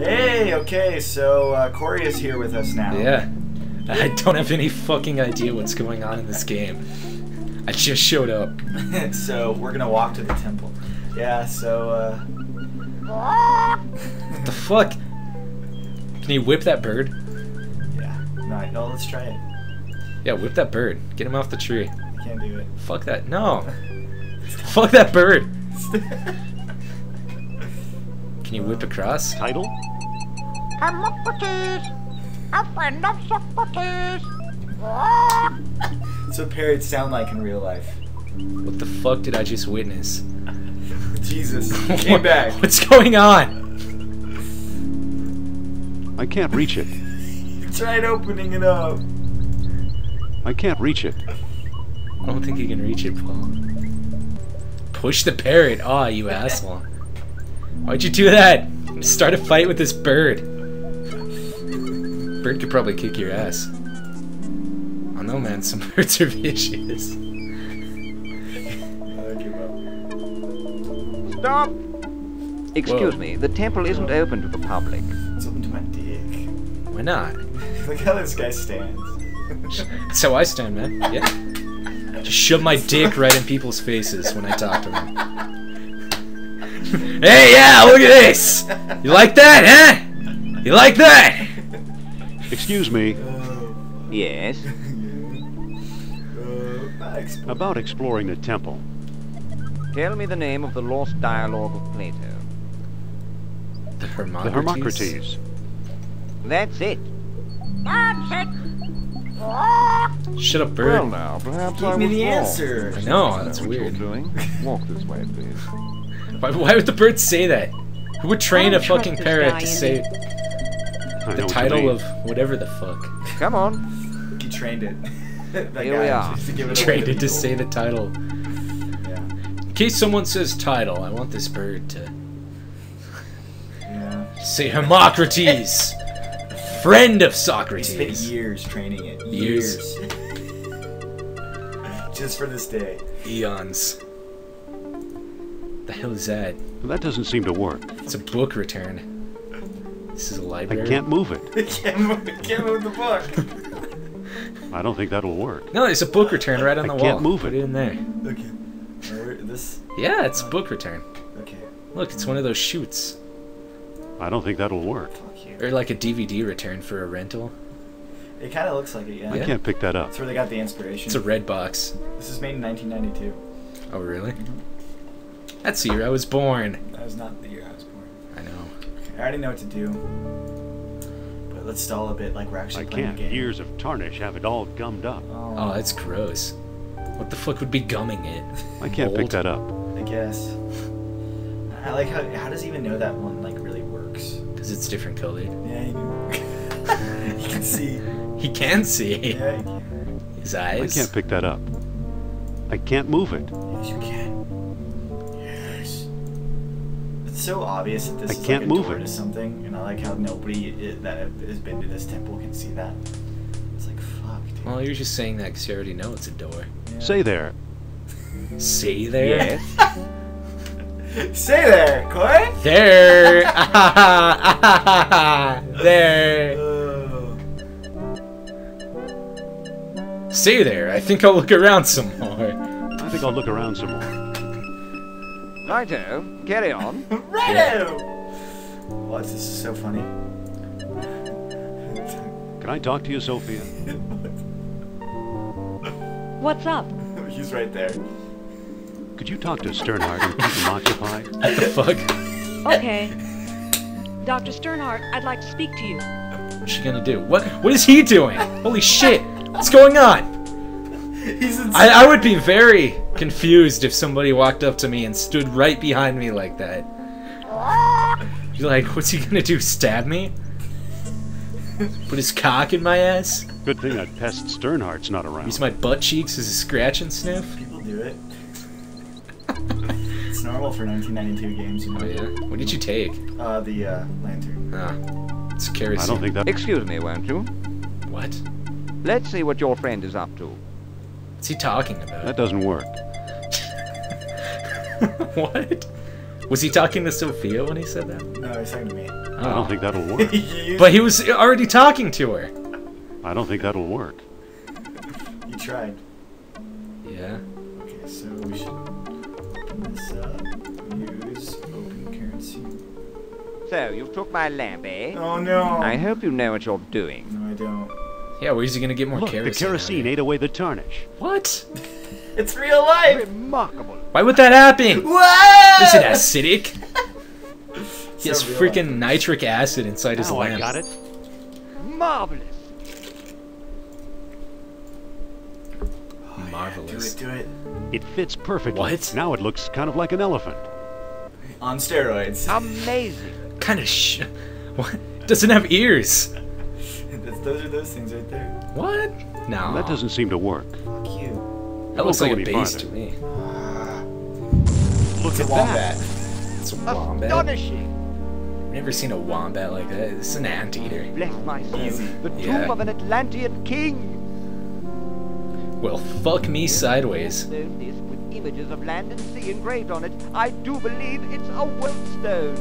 Hey, okay, so Corey is here with us now. Yeah. I don't have any fucking idea what's going on in this game. I just showed up. So we're gonna walk to the temple. Yeah, so what the fuck? Can you whip that bird? Yeah. Alright, no, let's try it. Yeah, whip that bird. Get him off the tree. I can't do it. Fuck that. No. Fuck that bird. Can you whip across? Title? Hermocrates. So parrots sound like in real life. What the fuck did I just witness? Jesus. Came back. What's going on? I can't reach it. Tried opening it up. I can't reach it. I don't think you can reach it, Paul. Push the parrot. Aw, you asshole. Why'd you do that? Start a fight with this bird. Bird could probably kick your ass. Oh no, man. Some birds are vicious. Stop! Excuse me. The temple isn't open to the public. It's open to my dick. Why not? Look how this guy stands. That's how I stand, man. Yeah. Just shove my dick right in people's faces when I talk to them. Hey, yeah, look at this! You like that, huh? You like that? Excuse me. Yes? About exploring the temple. Tell me the name of the lost dialogue of Plato. The Hermocrates? The Hermocrates. That's it. That's it. Shut up, bird. Well, now, perhaps give me the answer. I know, that's weird. Walk this way, please. Why would the bird say that? Who would train a fucking parrot to say the title of whatever the fuck? Come on. He trained it. Here we are. He trained it to say the title. Yeah. In case someone says title, I want this bird to say Hermocrates. Friend of Socrates. He spent years training it. Years. Just for this day. Eons. The hell is that? Well, that doesn't seem to work. It's a book return. This is a library. I can't move it. I can't move the book. I don't think that'll work. No, it's a book return right on the wall. I can't move it. Put it in there. Okay. This? Yeah, it's a book return. Okay. Look, it's one of those shoots. I don't think that'll work. Or like a DVD return for a rental. It kind of looks like it, yeah. I can't pick that up. That's where they got the inspiration. It's a red box. This is made in 1992. Oh, really? Mm-hmm. That's the year I was born. That was not the year I was born. I know. I already know what to do. But let's stall a bit like we're actually playing a game. Years of tarnish have it all gummed up. Oh, that's gross. What the fuck would be gumming it? I can't pick that up. I guess. I like how does he even know that one like really works? Because it's different colored. Yeah, you do. He can see. He can see. Yeah, he can. His eyes. I can't pick that up. I can't move it. Yes, you can. Yes. It's so obvious that this is like a door to something, and I like how nobody that has been to this temple can see that. It's like, fuck, dude. Well, you're just saying that because you already know it's a door. Yeah. Say there. Say there? Yes. Say there, Corey. There. There. Say there. I think I'll look around some more. I think I'll look around some more. Righto. Carry on. Righto. What? This is so funny. Can I talk to you, Sophia? What's up? He's right there. Could you talk to Sternhart and keep him occupied? What the fuck? Okay. Dr. Sternhart, I'd like to speak to you. What's she gonna do? What is he doing? Holy shit! What's going on? He's insane. I would be very confused if somebody walked up to me and stood right behind me like that. You're like, what's he gonna do? Stab me? Put his cock in my ass? Good thing that pest Sternhart's not around. Use my butt cheeks as a scratch and sniff? People do it. It's normal for 1992 games. You know? Oh yeah. What did you take? The lantern. Ah, it's kerosene. I don't think that. Excuse me, won't you? What? Let's see what your friend is up to. What's he talking about? That doesn't work. What? Was he talking to Sophia when he said that? No, he's talking to me. Oh. I don't think that'll work. But he was already talking to her. I don't think that'll work. You tried. Yeah. Okay, so we should open this up. Use open currency. So, you took my lamp, eh? Oh, no. I hope you know what you're doing. No, I don't. Yeah, where's he gonna get more kerosene? Look, the kerosene ate away the tarnish. What? It's real life! Remarkable. Why would that happen? Whoa! Is it acidic? He has freaking nitric acid inside his lamp. I got it. Marvelous. Marvelous. Yeah, do it. It fits perfectly. What? Now it looks kind of like an elephant. On steroids. Amazing. Kind of What? Doesn't have ears. Those are those things right there. What? No. That doesn't seem to work. Cute. That looks like a base to me. Look at that. It's a wombat. Astonishing. I've never seen a wombat like that. It's an anteater. Bless my soul. Easy. The tomb of an Atlantean king. Well, fuck me sideways. This with images of land and sea engraved on it. I do believe it's a world stone.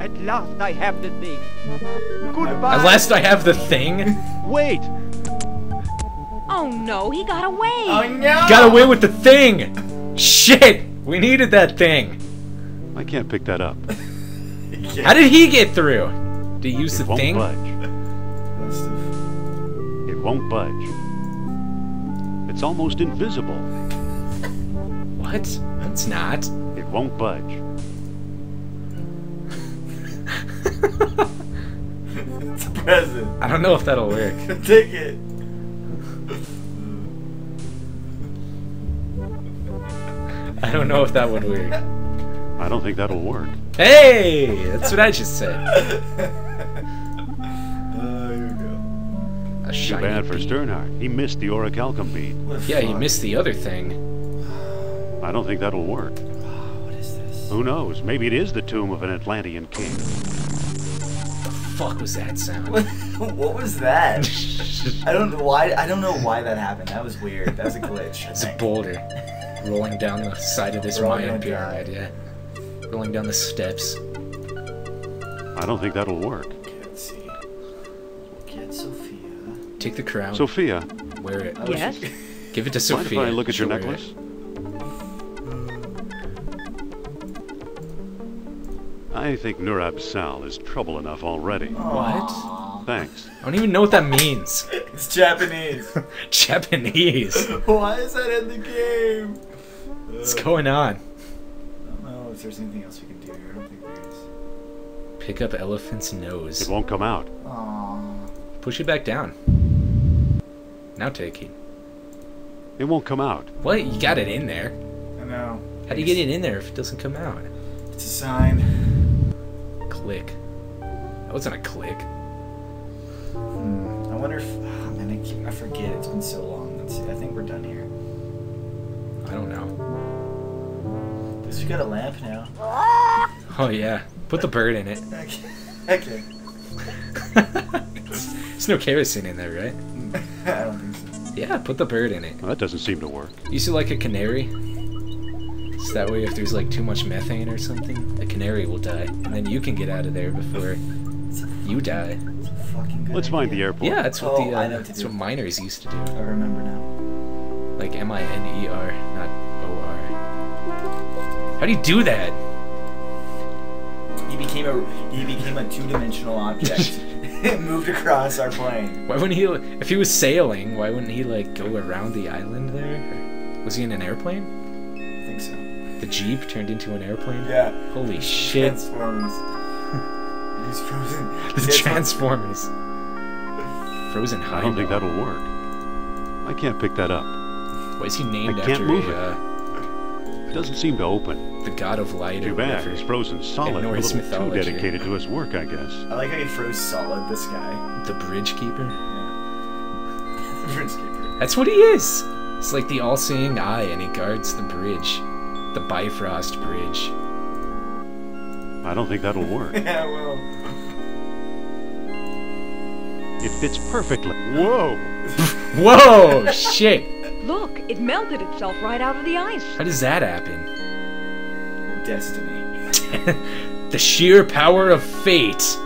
At last I have the thing. Goodbye. At last I have the thing? Wait. Oh no, he got away. Oh no. He got away with the thing. Shit. We needed that thing. I can't pick that up. How did he get through? Did he use the thing? It won't budge. It won't budge. It's almost invisible. What? It's not. It won't budge. It's a present. I don't know if that'll work. Take it. I don't know if that would work. I don't think that'll work. Hey! That's what I just said. Here we go. A shiny bead. Too bad for Sternhart. He missed the orichalcum bead. Yeah, he missed the other thing. I don't think that'll work. What is this? Who knows? Maybe it is the tomb of an Atlantean king. What the fuck was that sound? What was that? I don't know why that happened. That was weird. That was a glitch. It's a boulder rolling down the side of this Mayan pyramid. Yeah, rolling down the steps. I don't think that'll work. Okay, let's see. Get Sophia. Take the crown. Sophia, wear it. Yes. Give it to Sophia. Mind if I look at your necklace? I think Nurab Sal is trouble enough already. What? Thanks. I don't even know what that means. It's Japanese. Japanese. Why is that in the game? What's going on? I don't know if there's anything else we can do here. I don't think there is. Pick up elephant's nose. It won't come out. Aww. Push it back down. Now take it. It won't come out. What? You got it in there. I know. How do you get it in there if it doesn't come out? It's a sign. Click. That wasn't a click. I wonder if... Oh man, I forget. It's been so long. Let's see. I think we're done here. I don't know. Because we got a lamp now. Oh yeah. Put the bird in it. Okay. There's no kerosene in there, right? I don't think so. Yeah, put the bird in it. Well, that doesn't seem to work. You see like a canary? So that way if there's like too much methane or something, the canary will die. And then you can get out of there before you die. It's a fucking good Let's idea. Find the airport. Yeah, that's what that's what miners used to do. I remember now. Like M-I-N-E-R, not O-R. How do you do that? He became a two-dimensional object. It moved across our plane. Why wouldn't he, if he was sailing, why wouldn't he like go around the island there? Or was he in an airplane? I think so. The Jeep turned into an airplane? Yeah. Holy shit. Transformers. He's frozen. The Transformers. Frozen high. I don't think that'll work. I can't pick that up. Why is he named after it doesn't seem to open. The god of light. Too bad. He's frozen solid. A little too dedicated to his work, I guess. I like how he froze solid, this guy. The Bridgekeeper? Yeah. The Bridgekeeper. That's what he is. It's like the all-seeing eye, and he guards the bridge. The Bifrost Bridge. I don't think that'll work. Yeah, it will. It fits perfectly. Whoa! Whoa! Shit! Look, it melted itself right out of the ice. How does that happen? Destiny. The sheer power of fate.